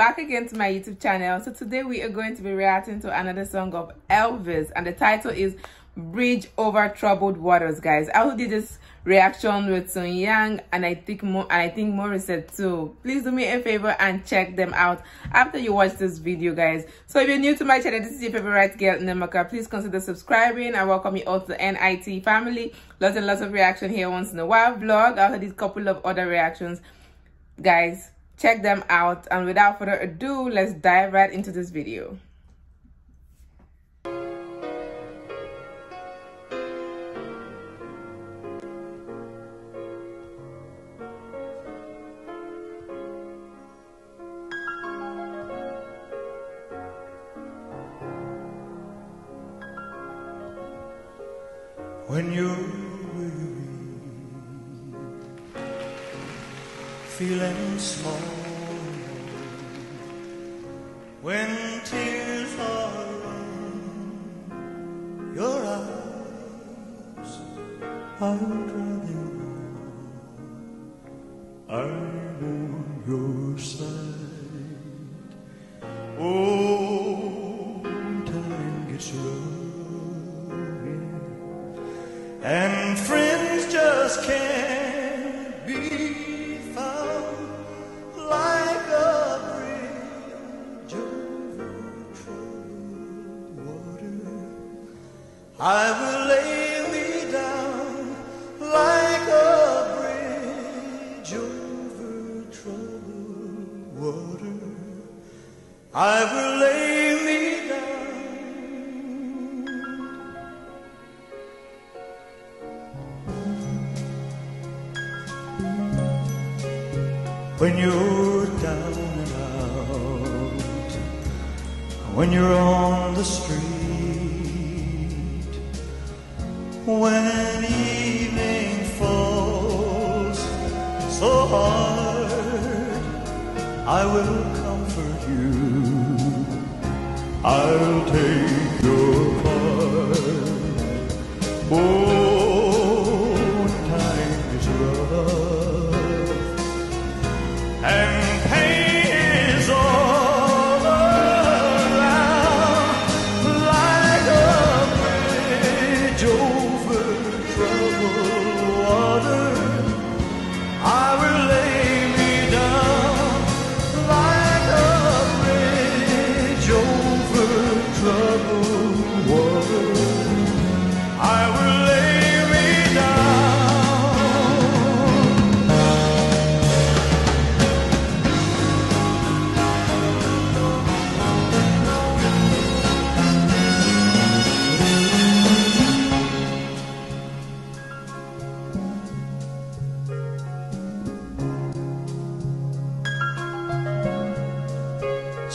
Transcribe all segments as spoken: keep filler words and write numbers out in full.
back again to my YouTube channel. So today we are going to be reacting to another song of Elvis, and the title is Bridge Over Troubled Waters, guys. I will do this reaction with Sun Yang, and I think more I think Morris said too. Please do me a favor and check them out after you watch this video, guys. So if you're new to my channel, this is your favorite girl Nemaka. Please consider subscribing. I welcome you all to the N I T family. Lots and lots of reaction here once in a while. Vlog. I also did a couple of other reactions, guys. Check them out, and without further ado, let's dive right into this video. When you're weary, feeling small, when tears are in your eyes, are running warm, I'm on your side. Oh, time gets rough, and friends just can't be found like a bridge over troubled water. I will lay me down like a bridge over troubled water. I will lay when you're down and out, when you're on the street, when evening falls so hard, I will comfort you, I'll take your part. Oh, when time is rough and pain is all around, like a bridge over troubled water, I will lay me down like a bridge over troubled water. I will lay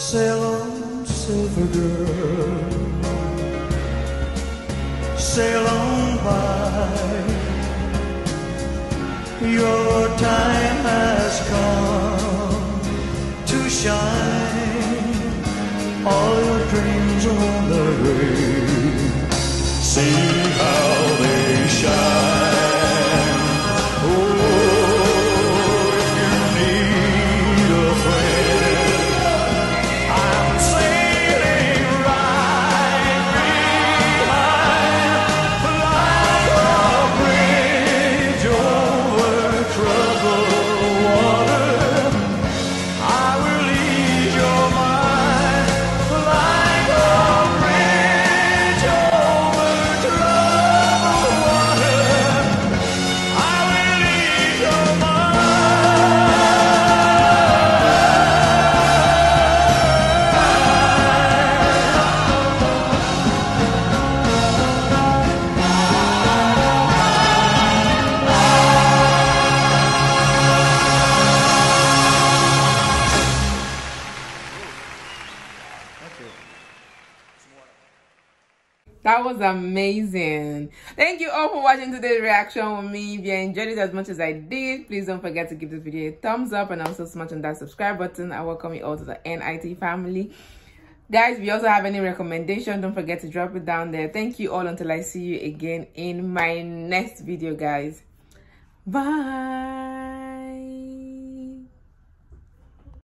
sail on, silver girl, sail on by. Your time has come to shine. All your dreams are on the way. See how they shine. That was amazing. Thank you all for watching today's reaction with me. If you enjoyed it as much as I did, please don't forget to give this video a thumbs up and also smash on that subscribe button. I welcome you all to the N I T family, guys. If you also have any recommendation, don't forget to drop it down there. Thank you all until I see you again in my next video, guys. Bye.